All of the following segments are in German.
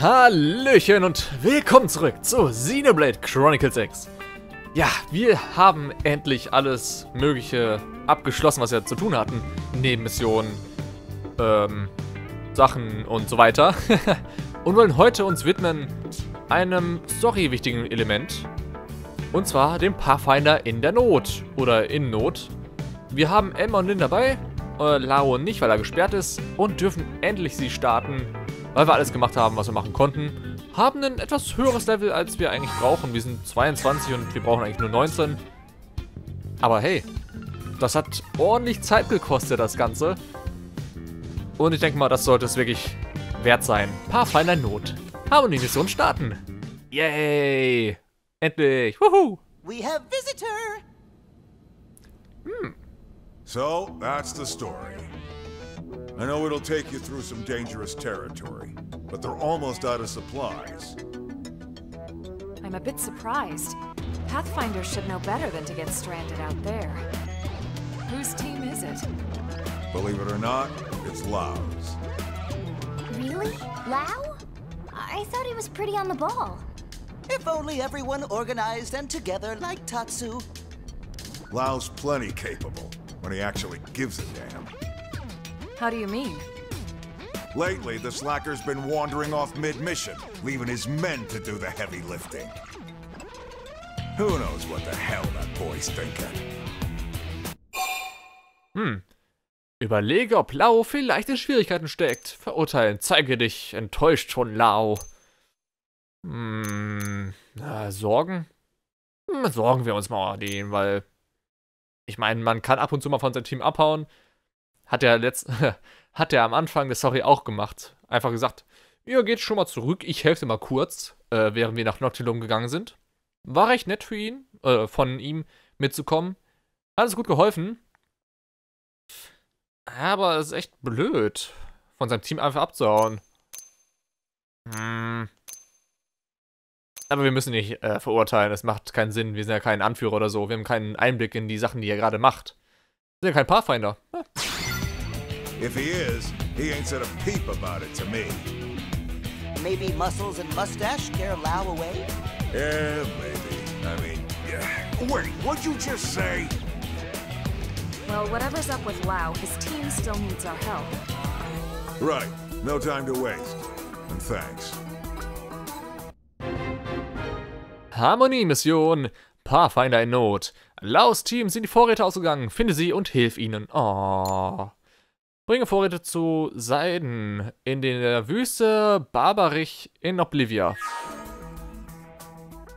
Hallöchen und willkommen zurück zu Xenoblade Chronicles X. Ja, wir haben endlich alles Mögliche abgeschlossen, was wir zu tun hatten. Nebenmissionen, Sachen und so weiter. Und wollen heute uns widmen einem story-wichtigen Element. Und zwar dem Pathfinder in der Not. Oder in Not. Wir haben Elma und Lin dabei, Lao nicht, weil er gesperrt ist. Und dürfen endlich sie starten. Weil wir alles gemacht haben, was wir machen konnten. Haben ein etwas höheres Level, als wir eigentlich brauchen. Wir sind 22 und wir brauchen eigentlich nur 19. Aber hey, das hat ordentlich Zeit gekostet, das Ganze. Und ich denke mal, das sollte es wirklich wert sein. Pathfinder Not. Harmonie-Mission starten. Yay! Endlich! Woohoo! We have visitor! Hm. So, that's the story. I know it'll take you through some dangerous territory, but they're almost out of supplies. I'm a bit surprised. Pathfinders should know better than to get stranded out there. Whose team is it? Believe it or not, it's Lao's. Really? Lao? I thought he was pretty on the ball. If only everyone organized and together like Tatsu. Lao's plenty capable when he actually gives a damn. How do you mean? Lately, the Slacker's been wandering off mid-mission, leaving his men to do the heavy lifting. Who knows what the hell that boy's thinking? Hm. Überlege, ob Lao vielleicht in Schwierigkeiten steckt. Verurteilen, zeige dich, enttäuscht schon Lao. Hm. Sorgen? Sorgen wir uns mal an ihn, weil... Ich meine, man kann ab und zu mal von seinem Team abhauen. Hat er am Anfang der Story auch gemacht. Einfach gesagt, ihr geht schon mal zurück, ich helfe mal kurz, während wir nach Noctilum gegangen sind. War recht nett für ihn, von ihm mitzukommen. Hat es gut geholfen. Aber es ist echt blöd, von seinem Team einfach abzuhauen. Hm. Aber wir müssen nicht verurteilen, es macht keinen Sinn. Wir sind ja kein Anführer oder so, wir haben keinen Einblick in die Sachen, die er gerade macht. Wir sind ja kein Pathfinder. Hm. If he is, he ain't said a peep about it to me. Maybe muscles and mustache scare Lao away? Yeah, maybe. I mean, yeah. Wait, what'd you just say? Well, whatever's up with Lao, his team still needs our help. Right. No time to waste. And thanks. Harmonie-Mission. Pathfinder in Not. Laos Team sind die Vorräte ausgegangen. Finde sie und hilf ihnen. Oh. Bringe Vorräte zu Sidon in der Wüste Barbarich in Oblivia.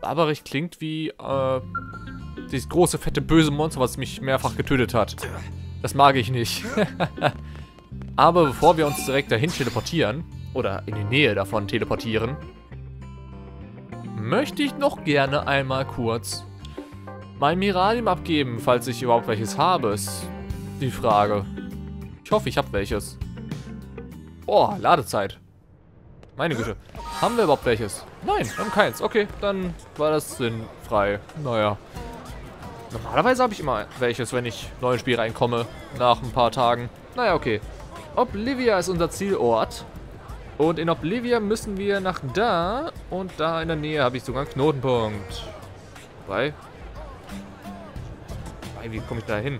Barbarich klingt wie dieses große, fette, böse Monster, was mich mehrfach getötet hat. Das mag ich nicht. Aber bevor wir uns direkt dahin teleportieren, oder in die Nähe davon teleportieren, möchte ich noch gerne einmal kurz mein Miradium abgeben, falls ich überhaupt welches habe, ist die Frage. Ich hoffe, ich habe welches. Oh, Ladezeit. Meine Güte. Haben wir überhaupt welches? Nein, wir haben keins. Okay, dann war das sinnfrei. Naja. Normalerweise habe ich immer welches, wenn ich neu ins Spiel reinkomme. Nach ein paar Tagen. Naja, okay. Oblivia ist unser Zielort. Und in Oblivia müssen wir nach da. Und da in der Nähe habe ich sogar einen Knotenpunkt. Wobei. Wie komme ich da hin?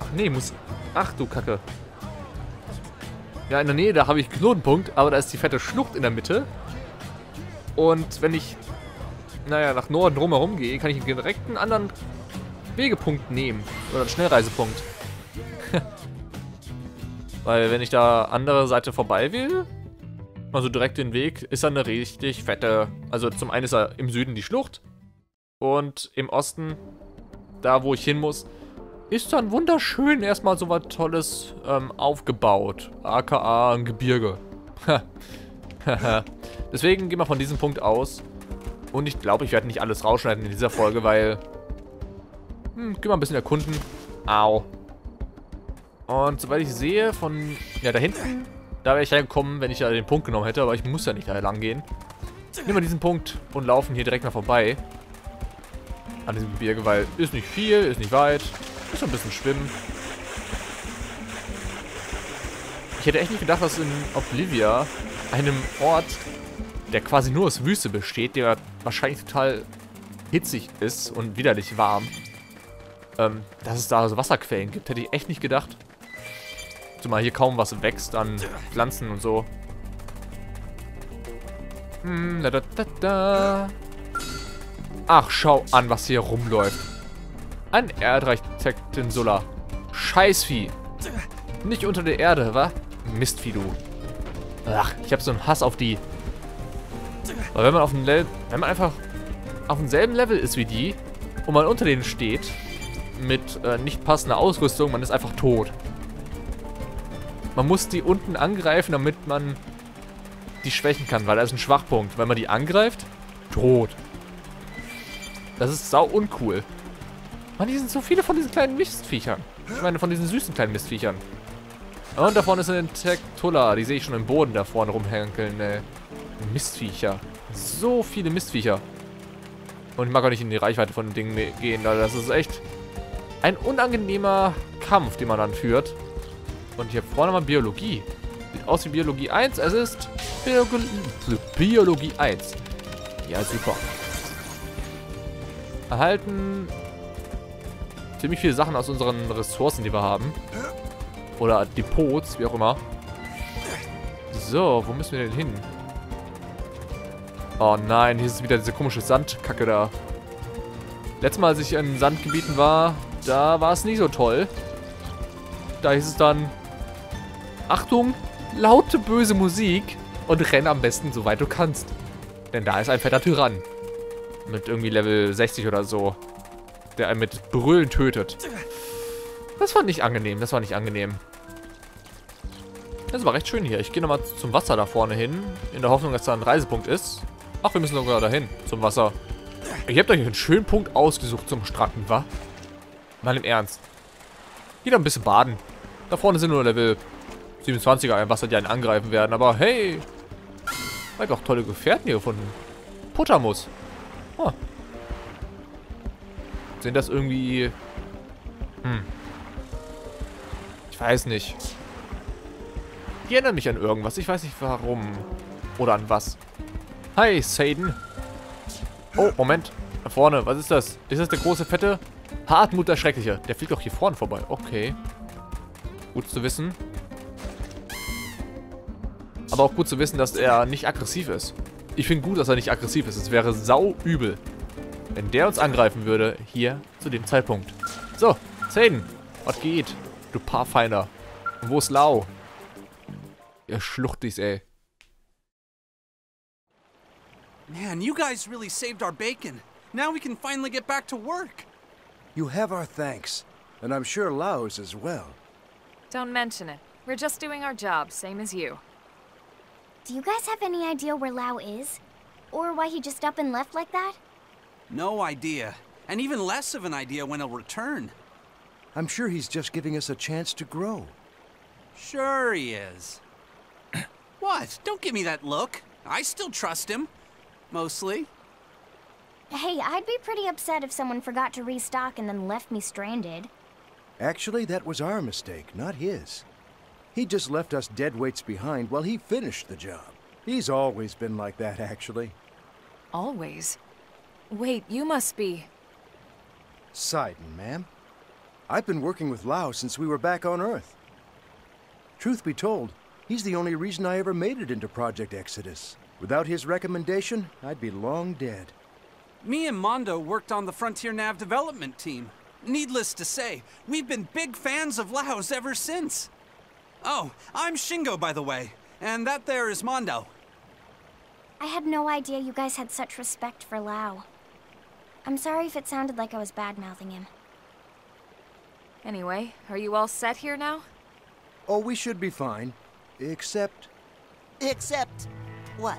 Ach nee, muss... Ach du Kacke. Ja, in der Nähe, da habe ich einen Knotenpunkt, aber da ist die fette Schlucht in der Mitte. Und wenn ich, naja, nach Norden drumherum gehe, kann ich direkt einen anderen Wegepunkt nehmen. Oder einen Schnellreisepunkt. Weil wenn ich da andere Seite vorbei will, also direkt den Weg, ist da eine richtig fette... Also zum einen ist da im Süden die Schlucht. Und im Osten, da wo ich hin muss... Ist dann wunderschön erstmal so was Tolles aufgebaut. AKA ein Gebirge. Deswegen gehen wir von diesem Punkt aus. Und ich glaube, ich werde nicht alles rausschneiden in dieser Folge, weil... Gehen wir ein bisschen erkunden. Au. Und soweit ich sehe, von... Ja, da hinten, da wäre ich reingekommen, wenn ich ja den Punkt genommen hätte. Aber ich muss ja nicht da lang gehen. Nehmen wir diesen Punkt und laufen hier direkt mal vorbei. An diesem Gebirge, weil ist nicht viel, ist nicht weit... Schon ein bisschen schwimmen. Ich hätte echt nicht gedacht, dass in Oblivia einem Ort, der quasi nur aus Wüste besteht, der wahrscheinlich total hitzig ist und widerlich warm, dass es da so Wasserquellen gibt. Hätte ich echt nicht gedacht. Zumal hier kaum was wächst an Pflanzen und so. Ach, schau an, was hier rumläuft. Ein Erdarchitektin Sulla. Scheißvieh. Nicht unter der Erde, wa? Mistvieh, du. Ach, ich hab so einen Hass auf die. Aber wenn man auf dem Level, wenn man einfach auf demselben Level ist wie die und man unter denen steht, mit nicht passender Ausrüstung, man ist einfach tot. Man muss die unten angreifen, damit man die schwächen kann, weil da ist ein Schwachpunkt. Wenn man die angreift, tot. Das ist sau uncool. Mann, hier sind so viele von diesen kleinen Mistviechern. Ich meine, von diesen süßen kleinen Mistviechern. Und da vorne ist ein Tektola. Die sehe ich schon im Boden da vorne rumhänkeln, ey. Mistviecher. So viele Mistviecher. Und ich mag auch nicht in die Reichweite von den Dingen gehen, Leute. Das ist echt ein unangenehmer Kampf, den man dann führt. Und hier vorne mal Biologie. Sieht aus wie Biologie 1. Es ist Biologie 1. Ja, super. Erhalten ziemlich viele Sachen aus unseren Ressourcen, die wir haben. Oder Depots, wie auch immer. So, wo müssen wir denn hin? Oh nein, hier ist wieder diese komische Sandkacke da. Letztes Mal, als ich in Sandgebieten war, da war es nicht so toll. Da hieß es dann, Achtung, laute böse Musik und renn am besten so weit du kannst. Denn da ist ein fetter Tyrann. Mit irgendwie Level 60 oder so. Der einen mit Brüllen tötet. Das war nicht angenehm, das war nicht angenehm. Das war recht schön hier. Ich gehe nochmal zum Wasser da vorne hin. In der Hoffnung, dass da ein Reisepunkt ist. Ach, wir müssen sogar dahin, zum Wasser. Ich hab doch hier einen schönen Punkt ausgesucht zum Stranden, wa? Mal im Ernst. Geht doch ein bisschen baden. Da vorne sind nur Level 27er im Wasser, die einen angreifen werden. Aber hey, ich hab auch tolle Gefährten hier gefunden. Potamus. Oh. Sind das irgendwie... Hm. Ich weiß nicht. Die erinnern mich an irgendwas. Ich weiß nicht warum. Oder an was. Hi, Sidon. Oh, Moment. Da vorne, was ist das? Ist das der große, fette? Hartmut, der Schreckliche. Der fliegt auch hier vorne vorbei. Okay. Gut zu wissen. Aber auch gut zu wissen, dass er nicht aggressiv ist. Ich finde gut, dass er nicht aggressiv ist. Es wäre sau übel, wenn der uns angreifen würde, hier zu dem Zeitpunkt. So, Sidon. Was geht? Du Paarfeinder. Und wo ist Lao? Ihr Schluchtis, ey. Man, you guys really saved our bacon. Now we can finally get back to work. You have our thanks, and I'm sure Lao's as well. Don't mention it. We're just doing our job, same as you. Do you guys have any idea where Lao is? Or why he just up and left like that? No idea, and even less of an idea when he'll return. I'm sure he's just giving us a chance to grow. Sure he is. What? Don't give me that look. I still trust him. Mostly. Hey, I'd be pretty upset if someone forgot to restock and then left me stranded. Actually, that was our mistake, not his. He just left us dead weights behind while he finished the job. He's always been like that, actually. Always? Wait, you must be... Sidon, ma'am. I've been working with Lao since we were back on Earth. Truth be told, he's the only reason I ever made it into Project Exodus. Without his recommendation, I'd be long dead. Me and Mondo worked on the Frontier Nav development team. Needless to say, we've been big fans of Lao's ever since. Oh, I'm Shingo, by the way, and that there is Mondo. I had no idea you guys had such respect for Lao. I'm sorry if it sounded like I was bad-mouthing him. Anyway, are you all set here now? Oh, we should be fine. Except... Except... What?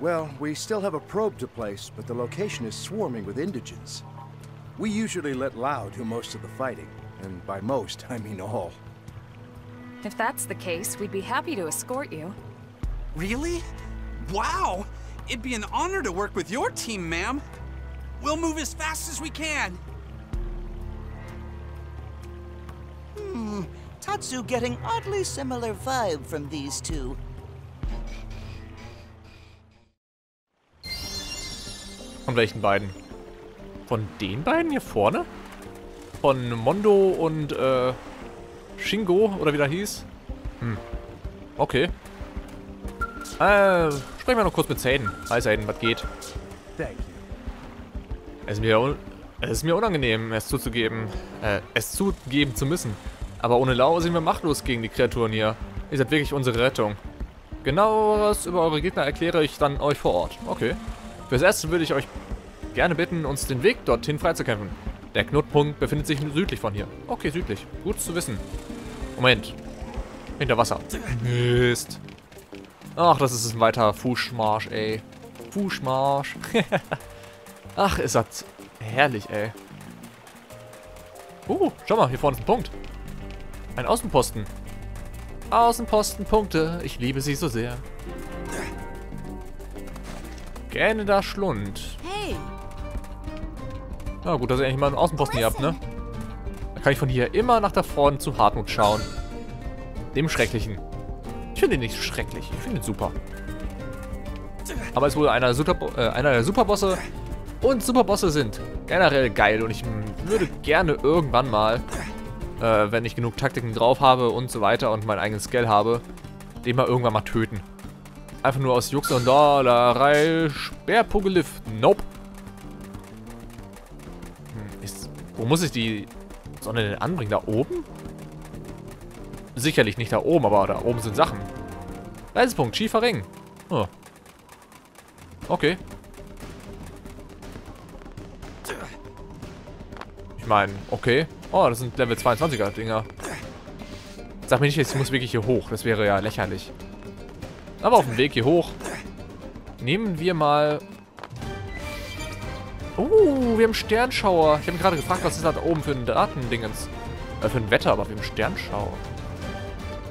Well, we still have a probe to place, but the location is swarming with indigents. We usually let Lao do most of the fighting, and by most, I mean all. If that's the case, we'd be happy to escort you. Really? Wow! It'd be an honor to work with your team, ma'am. We'll move as fast as we can. Tatsu getting oddly similar vibe from these two. Von welchen beiden? Von den beiden hier vorne? Von Mondo und Shingo oder wie der hieß? Hm. Okay. Sprechen wir noch kurz mit Sidon. Hi Sidon, was geht? Es ist mir unangenehm, es zugeben zu müssen. Aber ohne Lao sind wir machtlos gegen die Kreaturen hier. Ihr seid wirklich unsere Rettung. Genaueres über eure Gegner erkläre ich dann euch vor Ort. Okay. Fürs Erste würde ich euch gerne bitten, uns den Weg dorthin freizukämpfen. Der Knotenpunkt befindet sich südlich von hier. Okay, südlich. Gut zu wissen. Moment. Hinter Wasser. Mist. Ach, das ist ein weiter Fußmarsch, ey. Fußmarsch. Ach, ist das herrlich, ey. Schau mal, hier vorne ist ein Punkt. Ein Außenposten. Außenpostenpunkte. Ich liebe sie so sehr. Gänender Schlund. Hey. Na gut, dass ihr eigentlich mal einen Außenposten hier habt, ne? Da kann ich von hier immer nach da vorne zu Hartmut schauen. Dem Schrecklichen. Ich finde ihn nicht schrecklich. Ich finde ihn super. Aber es ist wohl einer der Superbosse. Und Superbosse sind generell geil. Und ich würde gerne irgendwann mal, wenn ich genug Taktiken drauf habe und so weiter und meinen eigenen Skill habe, den mal irgendwann mal töten. Einfach nur aus Jux und Dollerei. Sperrpugeliff. Nope. Wo muss ich die Sonne denn anbringen? Da oben? Sicherlich nicht da oben, aber da oben sind Sachen. Reisepunkt, Schiefer Ring. Oh. Okay. Ich meine, okay. Oh, das sind Level 22er Dinger. Sag mir nicht, ich muss wirklich hier hoch. Das wäre ja lächerlich. Aber auf dem Weg hier hoch nehmen wir mal... wir haben Sternschauer. Ich habe mich gerade gefragt, was ist da oben für ein Datendingens? Für ein Wetter, aber wir haben Sternschauer.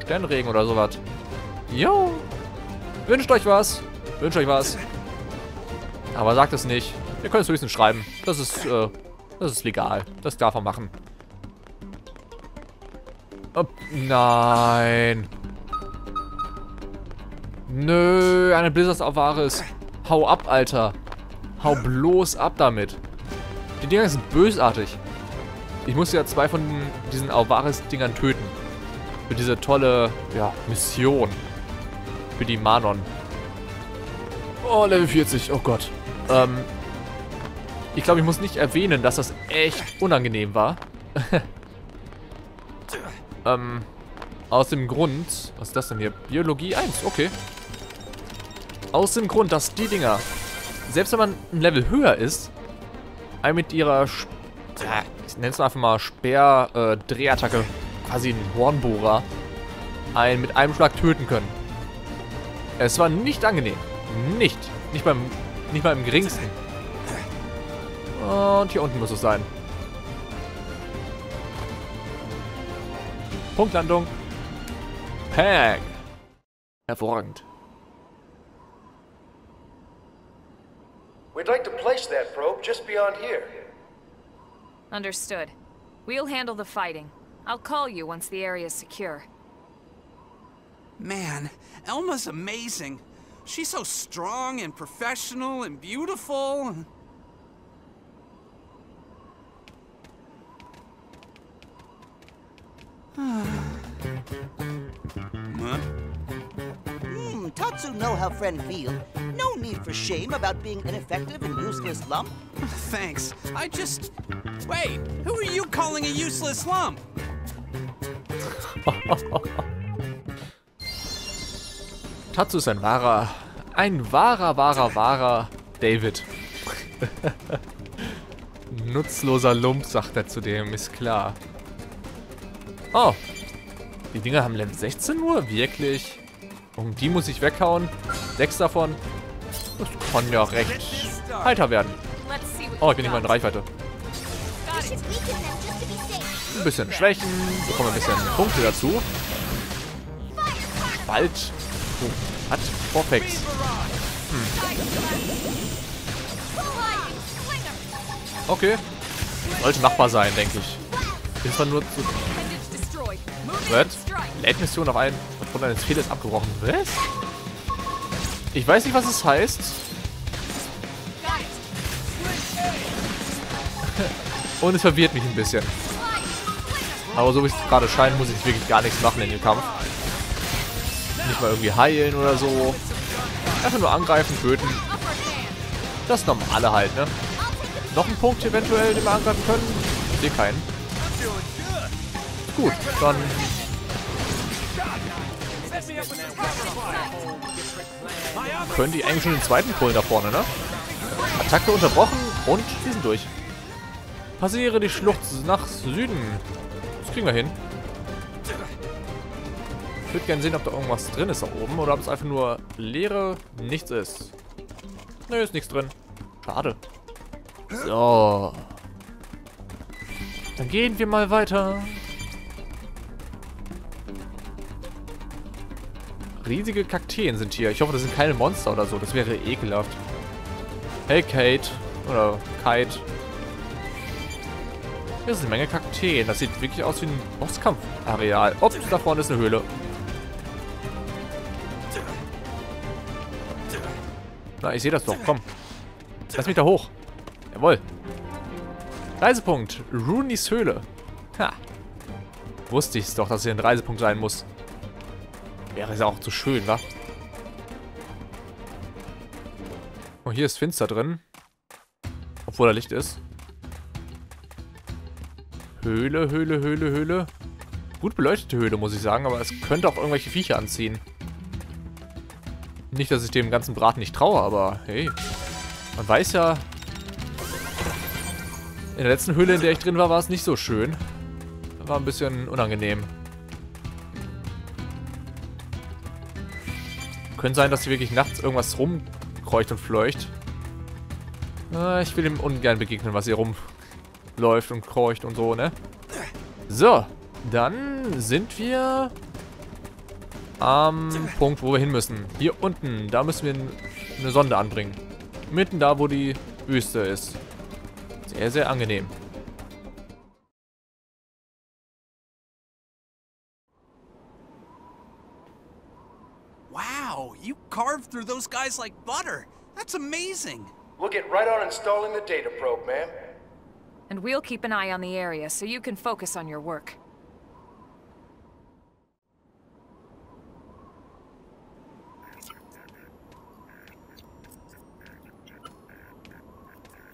Sternregen oder sowas. Jo. Wünscht euch was. Wünscht euch was. Aber sagt es nicht. Ihr könnt es höchstens schreiben. Das ist legal. Das darf man machen. Oh, nein. Nö, eine Blizzard-Avaris. Hau ab, Alter. Hau bloß ab damit. Die Dinger sind bösartig. Ich muss ja 2 von diesen Avaris-Dingern töten. Für diese tolle, ja, Mission. Für die Manon. Oh, Level 40. Oh Gott. Ich glaube, ich muss nicht erwähnen, dass das echt unangenehm war. Aus dem Grund... Was ist das denn hier? Biologie 1. Okay. Aus dem Grund, dass die Dinger... Selbst wenn man ein Level höher ist, mit ihrer, ich nenne es einfach mal Speer-Drehattacke, quasi ein Hornbohrer, einen mit einem Schlag töten können. Es war nicht angenehm. Nicht mal im geringsten. Und hier unten muss es sein. Punktlandung. Pang. Hervorragend. We'd like to place that probe just beyond here. Understood. We'll handle the fighting. I'll call you once the area's secure. Man, Elma's amazing. She's so strong and professional and beautiful. Huh? Tatsu know how friend feel. No need for shame about being an effective and useless lump. Thanks. I just... Wait, who are you calling a useless lump? Tatsu ist ein wahrer David. Nutzloser Lump, sagt er zu dem, ist klar. Oh. Die Dinger haben Level 16 nur? Wirklich? Um die muss ich weghauen. 6 davon. Das kann ja recht heiter werden. Oh, ich bin nicht mal in Reichweite. Ein bisschen Schwächen. Bekomme ein bisschen Punkte dazu. Spalt. Hat Vorfex. Okay. Sollte machbar sein, denke ich. Ist man nur zu... Leitmission auf einen aufgrund eines Fehlers abgebrochen. Was? Ich weiß nicht, was es heißt. Und es verwirrt mich ein bisschen. Aber so wie es gerade scheint, muss ich wirklich gar nichts machen in dem Kampf. Nicht mal irgendwie heilen oder so. Einfach nur angreifen, töten. Das normale halt, ne? Noch ein Punkt eventuell, den wir angreifen können? Ich sehe keinen. Gut, dann... können die eigentlich schon den zweiten Pullen da vorne, ne? Attacke unterbrochen und die sind durch. Passiere die Schlucht nach Süden. Das kriegen wir hin. Ich würde gerne sehen, ob da irgendwas drin ist da oben oder ob es einfach nur leere nichts ist. Nö, ist nichts drin. Schade. So. Dann gehen wir mal weiter. Riesige Kakteen sind hier. Ich hoffe, das sind keine Monster oder so. Das wäre ekelhaft. Hey, Kate. Oder Kite. Hier ist eine Menge Kakteen. Das sieht wirklich aus wie ein Bosskampfareal. Ups, da vorne ist eine Höhle. Na, ich sehe das doch. Komm. Lass mich da hoch. Jawohl. Reisepunkt. Runys Höhle. Ha. Wusste ich es doch, dass hier ein Reisepunkt sein muss. Wäre es auch zu schön, wa? Oh, hier ist finster drin. Obwohl da Licht ist. Höhle, Höhle, Höhle, Höhle. Gut beleuchtete Höhle, muss ich sagen, aber es könnte auch irgendwelche Viecher anziehen. Nicht, dass ich dem ganzen Braten nicht traue, aber hey. Man weiß ja... in der letzten Höhle, in der ich drin war, war es nicht so schön. War ein bisschen unangenehm. Könnte sein, dass hier wirklich nachts irgendwas rumkreucht und fleucht. Ich will ihm ungern begegnen, was hier rumläuft und kreucht und so, ne? So, dann sind wir am Punkt, wo wir hin müssen. Hier unten, da müssen wir eine Sonde anbringen. Mitten da, wo die Wüste ist. Sehr, sehr angenehm. Carved through those guys like butter. That's amazing. We'll get right on installing the data probe, ma'am. And we'll keep an eye on the area so you can focus on your work.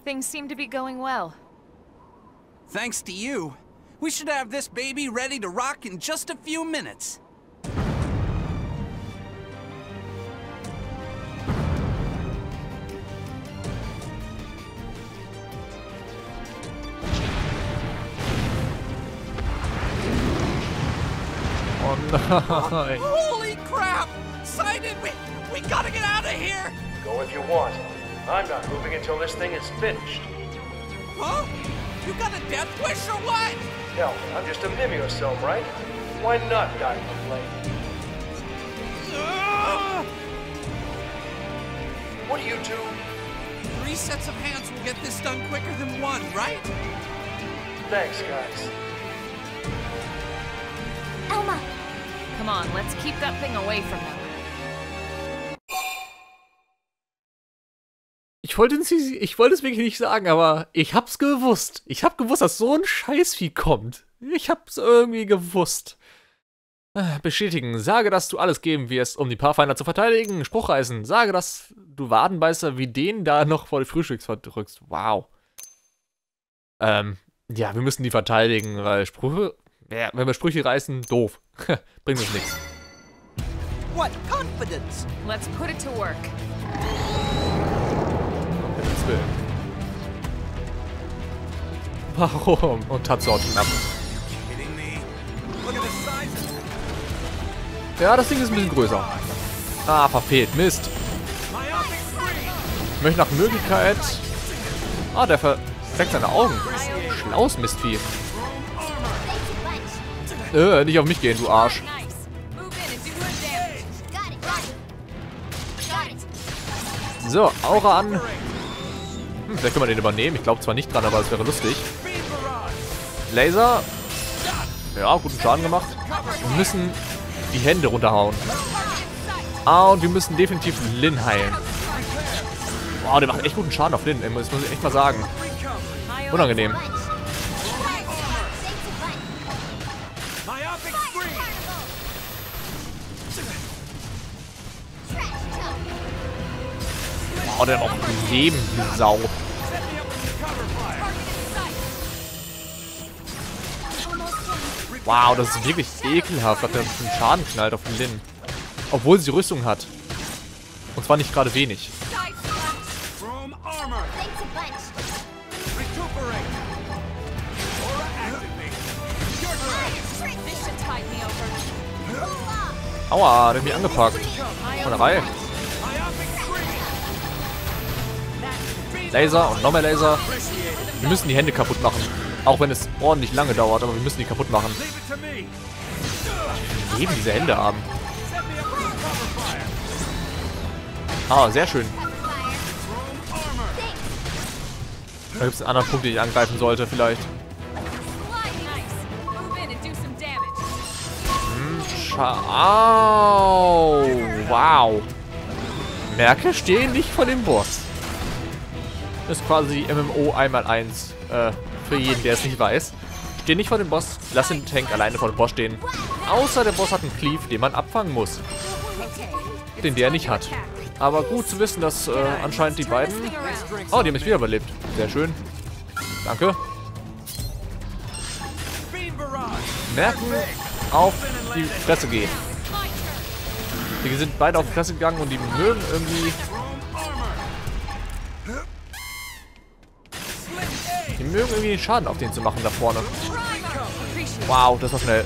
Things seem to be going well. Thanks to you. We should have this baby ready to rock in just a few minutes. Holy crap! Sidon, we gotta get out of here! Go if you want. I'm not moving until this thing is finished. Huh? You got a death wish or what? Hell, I'm just a mimeosome, right? Why not die in the plane? What do you do? 3 sets of hands will get this done quicker than 1, right? Thanks, guys. Elma! Come on, let's keep that thing away from them. Ich wollte es wirklich nicht sagen, aber ich hab's gewusst. Ich hab gewusst, dass so ein Scheißvieh kommt. Ich hab's irgendwie gewusst. Bestätigen. Sage, dass du alles geben wirst, um die Pathfinder zu verteidigen. Spruchreisen. Sage, dass du Wadenbeißer wie den da noch vor die Frühstücks verdrückst. Wow. Ja, wir müssen die verteidigen, weil Sprüche... ja, wenn wir Sprüche reißen, doof. Bringt uns nichts. What confidence? Let's put it to work. Warum? Und Tatsu haut ihn ab. Ja, das Ding ist ein bisschen größer. Ah, verfehlt. Mist. Ich möchte nach Möglichkeit... ah, der versteckt seine Augen. Schlaues Mistvieh. Nicht auf mich gehen, du Arsch. So, Aura an. Vielleicht können wir den übernehmen. Ich glaube zwar nicht dran, aber es wäre lustig. Laser. Ja, guten Schaden gemacht. Wir müssen die Hände runterhauen. Ah, und wir müssen definitiv Lin heilen. Wow, der macht echt guten Schaden auf Lin. Das muss ich echt mal sagen. Unangenehm. Oh, der hat auch Leben, die Sau. Wow, das ist wirklich ekelhaft, was der für einen Schaden knallt auf den Lin. Obwohl sie Rüstung hat. Und zwar nicht gerade wenig. Aua, der hat mich angepackt. Von der Reihe. Laser und nochmal Laser. Wir müssen die Hände kaputt machen. Auch wenn es ordentlich lange dauert, aber wir müssen die kaputt machen. Wir geben diese Hände haben. Ah, sehr schön. Da gibt es einen anderen Punkt, den ich angreifen sollte, vielleicht. Au! Wow! Merke, stehen nicht vor dem Boss. Das ist quasi MMO 1x1 für jeden, der es nicht weiß. Steh nicht vor dem Boss, lass den Tank alleine vor dem Boss stehen. Außer der Boss hat einen Cleave, den man abfangen muss. Den der nicht hat. Aber gut zu wissen, dass anscheinend die beiden... Oh, die haben mich wieder überlebt. Sehr schön. Danke. Merken, auf die Fresse gehen. Die sind beide auf die Fresse gegangen und die mögen irgendwie... Die mögen irgendwie den Schaden auf den zu machen da vorne. Wow, das war schnell.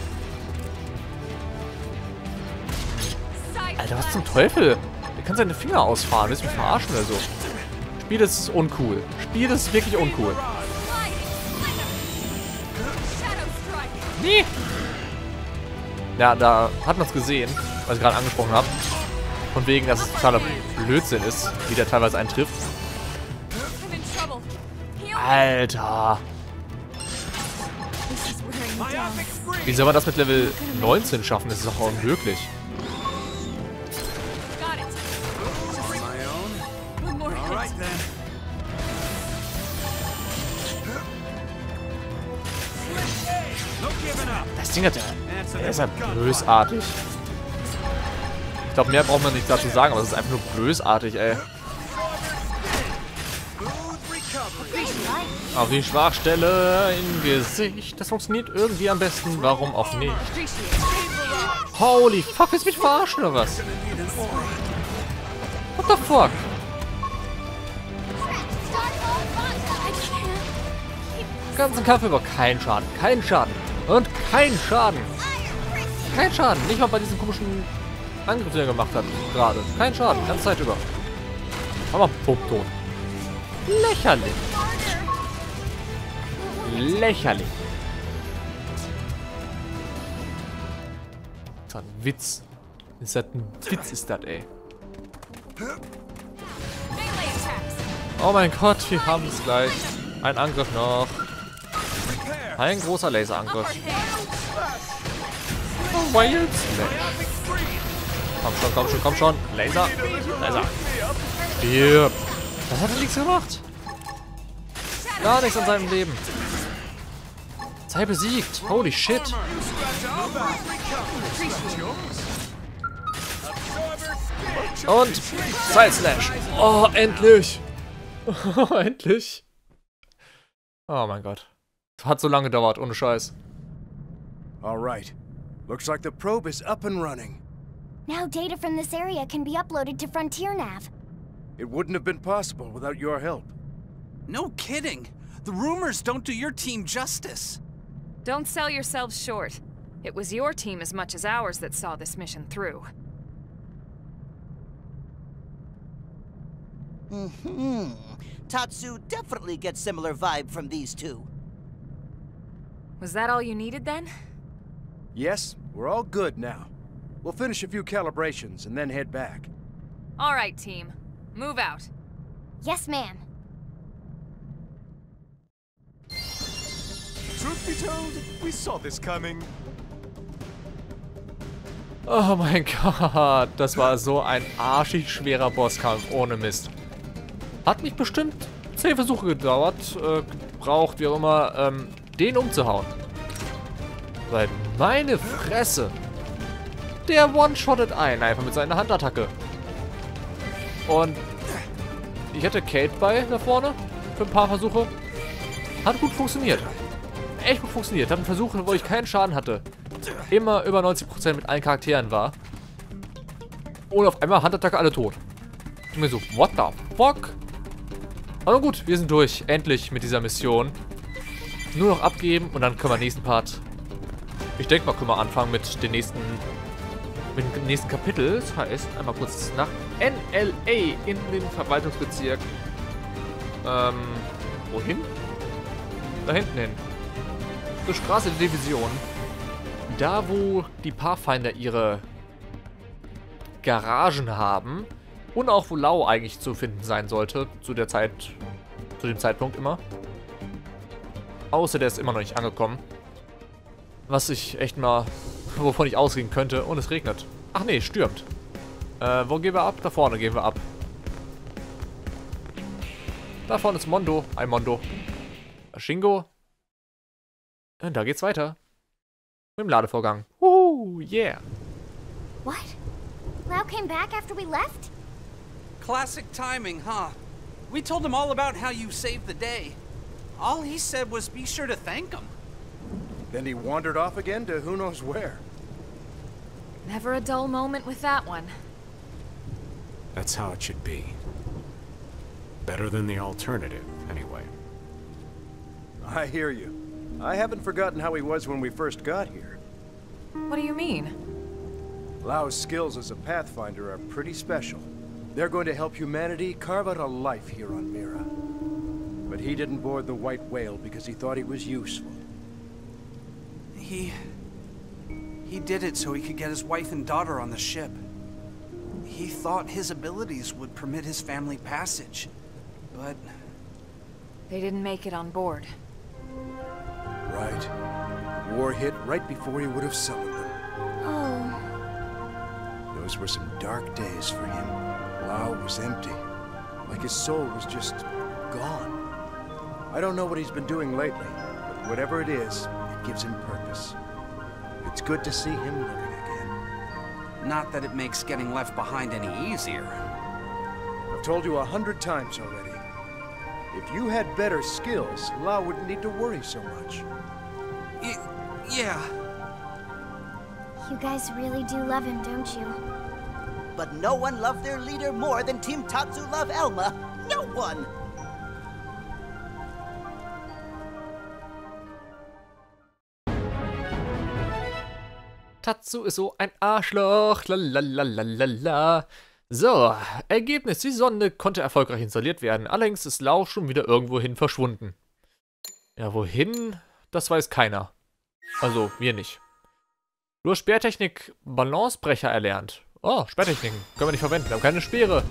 Alter, was zum Teufel? Der kann seine Finger ausfahren. Willst du mich verarschen oder so? Spiel, das ist uncool. Spiel, das ist wirklich uncool. Nee. Ja, da hat man es gesehen, was ich gerade angesprochen habe. Von wegen, dass es totaler Blödsinn ist, wie der teilweise eintrifft. Alter! Wie soll man das mit Level 19 schaffen? Das ist doch unmöglich. Das Ding hat... Er ist ja bösartig. Ich glaube, mehr braucht man nicht dazu sagen, aber es ist einfach nur bösartig, ey. Auf die Schwachstelle im Gesicht. Das funktioniert irgendwie am besten. Warum auch nicht? Holy fuck, willst du mich verarschen oder was? What the fuck? Den ganzen Kampf über keinen Schaden. Keinen Schaden. Und keinen Schaden. Kein Schaden. Nicht mal bei diesem komischen Angriff, den er gemacht hat. Gerade. Kein Schaden. Die ganze Zeit über. Aber Pumpton. Lächerlich. Lächerlich. Das war ein Witz. Das hat ein Witz, ist das, ey. Oh mein Gott, wir haben es gleich. Ein Angriff noch. Ein großer Laserangriff. Oh, Wild Slash. Komm schon, komm schon, komm schon. Laser. Laser. Stirb. Das hat er nichts gemacht. Gar nichts an seinem Leben. Sei besiegt. Holy shit. Und Side Slash. Oh, endlich. Oh, endlich. Oh mein Gott. Hat so lange gedauert, ohne Scheiß. All right. Looks like the probe is up and running. Now data from this area can be uploaded to Frontier Nav. It wouldn't have been possible without your help. No kidding! The rumors don't do your team justice. Don't sell yourselves short. It was your team as much as ours that saw this mission through. Mm-hmm. Tatsu definitely gets similar vibe from these two. Was that all you needed then? Yes, we're all good now. We'll finish a few calibrations and then head back. All right, team. Move out. Yes, ma'am. Truth be told, we saw this coming. Oh mein Gott, das war so ein arschig schwerer Bosskampf, ohne Mist. Hat mich bestimmt 10 Versuche gedauert, braucht, wie auch immer, den umzuhauen. Weil, meine Fresse! Der one-shottet einen, einfach mit seiner Handattacke. Und ich hätte Kate bei da vorne für ein paar Versuche. Hat gut funktioniert. Echt gut funktioniert. Hat einen Versuch, wo ich keinen Schaden hatte. Immer über 90% mit allen Charakteren war. Und auf einmal Handattacke alle tot. Ich mir so, what the fuck? Aber gut, wir sind durch. Endlich mit dieser Mission. Nur noch abgeben und dann können wir nächsten Part. Ich denke mal, können wir anfangen mit den nächsten. Mit dem nächsten Kapitel. Das heißt, einmal kurz nach NLA in den Verwaltungsbezirk. Wohin? Da hinten hin. Zur Straße der Division. Da, wo die Pathfinder ihre Garagen haben. Und auch, wo Lao eigentlich zu finden sein sollte. Zu dem Zeitpunkt immer. Außer der ist immer noch nicht angekommen. Was ich echt mal. Wovon ich ausgehen könnte. Und es regnet. Ach nee, stürmt. Wo gehen wir ab? Da vorne gehen wir ab. Da vorne ist Mondo. Ein Mondo. Shingo. Und da geht's weiter. Mit dem Ladevorgang. Yeah. What? Lao came back after we left? Classic timing, huh? We told him all about how you saved the day. All he said was be sure to thank him. Then he wandered off again to who knows where. Never a dull moment with that one. That's how it should be. Better than the alternative, anyway. I hear you. I haven't forgotten how he was when we first got here. What do you mean? Lao's skills as a Pathfinder are pretty special. They're going to help humanity carve out a life here on Mira. But he didn't board the White Whale because he thought he was useful. He did it so he could get his wife and daughter on the ship. He thought his abilities would permit his family passage, but... They didn't make it on board. Right. War hit right before he would have summoned them. Oh. Those were some dark days for him. Lao was empty. Like his soul was just gone. I don't know what he's been doing lately, but whatever it is, gives him purpose. It's good to see him living again. Not that it makes getting left behind any easier. I've told you 100 times already. If you had better skills, Lao wouldn't need to worry so much. Yeah. You guys really do love him, don't you? But no one loved their leader more than Team Tatsu loved Elma. No one! Tatsu ist so ein Arschloch. Lalalalala. So, Ergebnis. Die Sonde konnte erfolgreich installiert werden. Allerdings ist Lao schon wieder irgendwohin verschwunden. Ja, wohin? Das weiß keiner. Also, wir nicht. Nur Speertechnik Balancebrecher erlernt. Oh, Speertechniken. Können wir nicht verwenden. Wir haben keine Speere.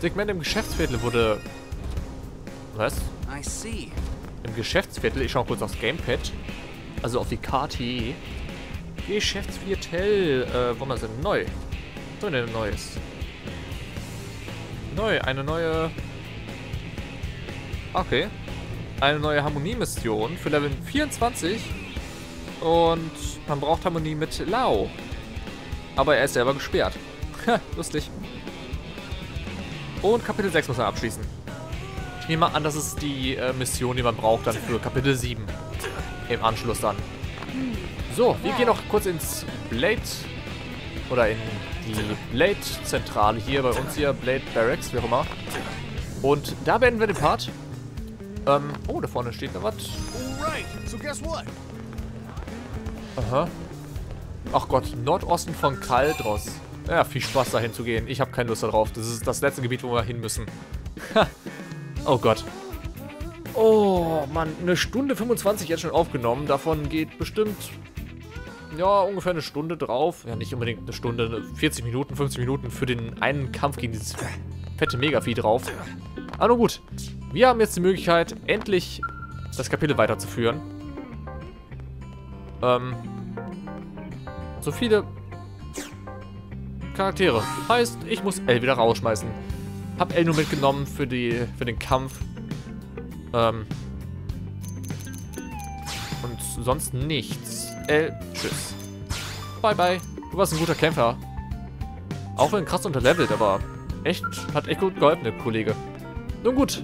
Segment im Geschäftsviertel wurde... Was? Im Geschäftsviertel. Ich schaue kurz aufs Gamepad. Also auf die Karte. Geschäftsviertel, wo man sind neu. So ein neues. Neu, eine neue. Okay. Eine neue Harmoniemission für Level 24. Und man braucht Harmonie mit Lao. Aber er ist selber gesperrt. Lustig. Und Kapitel 6 muss man abschließen. Ich nehme mal an, das ist die Mission, die man braucht dann für Kapitel 7. Im Anschluss dann. So, wir gehen noch kurz ins Blade, oder in die Blade-Zentrale hier bei uns hier, Blade Barracks, wie auch immer. Und da beenden wir den Part. Oh, da vorne steht noch was. Aha. Ach Gott, Nordosten von Kaldros. Ja, viel Spaß dahin zu gehen. Ich habe keine Lust darauf. Das ist das letzte Gebiet, wo wir hin müssen. Oh Gott. Oh, Mann, eine Stunde 25 jetzt schon aufgenommen. Davon geht bestimmt... Ja, ungefähr eine Stunde drauf. Ja, nicht unbedingt eine Stunde, 40 Minuten, 50 Minuten für den einen Kampf gegen dieses fette Megavieh drauf. Aber nun gut, wir haben jetzt die Möglichkeit, endlich das Kapitel weiterzuführen. So viele Charaktere. Heißt, ich muss L wieder rausschmeißen. Hab L nur mitgenommen für den Kampf. Und sonst nichts. Tschüss. Bye, bye. Du warst ein guter Kämpfer. Auch wenn krass unterlevelt, aber echt, hat echt gut geholfen, der Kollege. Nun gut.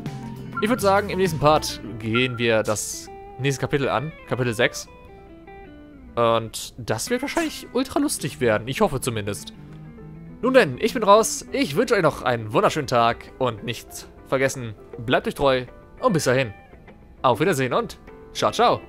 Ich würde sagen, im nächsten Part gehen wir das nächste Kapitel an. Kapitel 6. Und das wird wahrscheinlich ultra lustig werden. Ich hoffe zumindest. Nun denn, ich bin raus. Ich wünsche euch noch einen wunderschönen Tag. Und nicht vergessen, bleibt euch treu. Und bis dahin. Auf Wiedersehen und ciao, ciao.